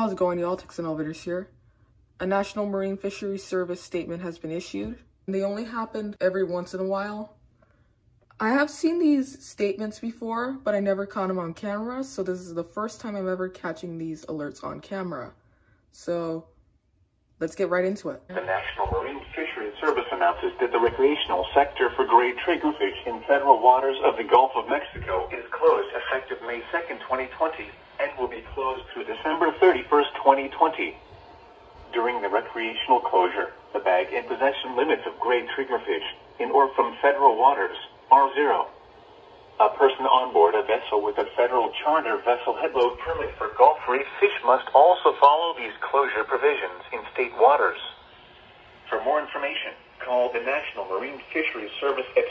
how's it going, y'all? Texan Elevators here. A National Marine Fisheries Service statement has been issued. They only happen every once in a while. I have seen these statements before, but I never caught them on camera, so this is the first time I'm ever catching these alerts on camera. So, let's get right into it. The National Marine Fisheries Service announces that the recreational sector for gray triggerfish in federal waters of the Gulf of Mexico is closed effective May 2nd, 2020, and will be closed through December 31st, 2020. During the recreational closure, the bag and possession limits of gray triggerfish in or from federal waters are zero. A person on board a vessel with a federal charter vessel headload permit for Gulf Reef fish must also follow these closure provisions in state waters. For more information, call the National Marine Fisheries Service at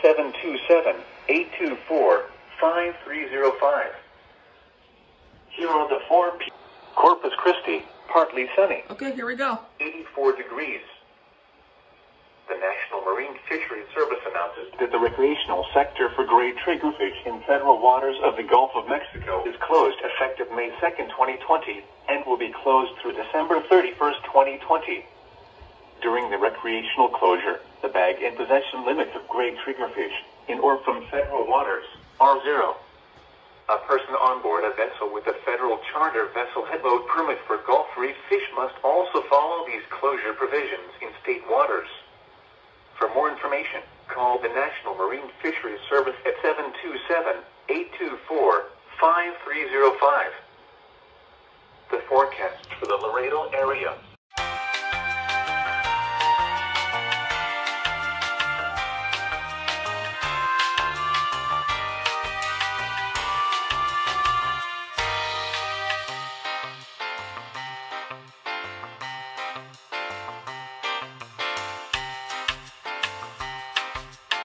727-824-5305. Here are the four P. Corpus Christi, partly sunny. Okay, here we go. 84 degrees. The National Marine Fisheries Service announces that the recreational sector for gray triggerfish in federal waters of the Gulf of Mexico is closed effective May 2nd, 2020, and will be closed through December 31st, 2020. During the recreational closure, the bag and possession limits of gray triggerfish in or from federal waters are zero. A person on board a vessel with a federal charter vessel headload permit for Gulf Reef fish must also follow these closure provisions in state waters. For more information, call the National Marine Fisheries Service at 727-824-5305. The forecast for the Laredo area.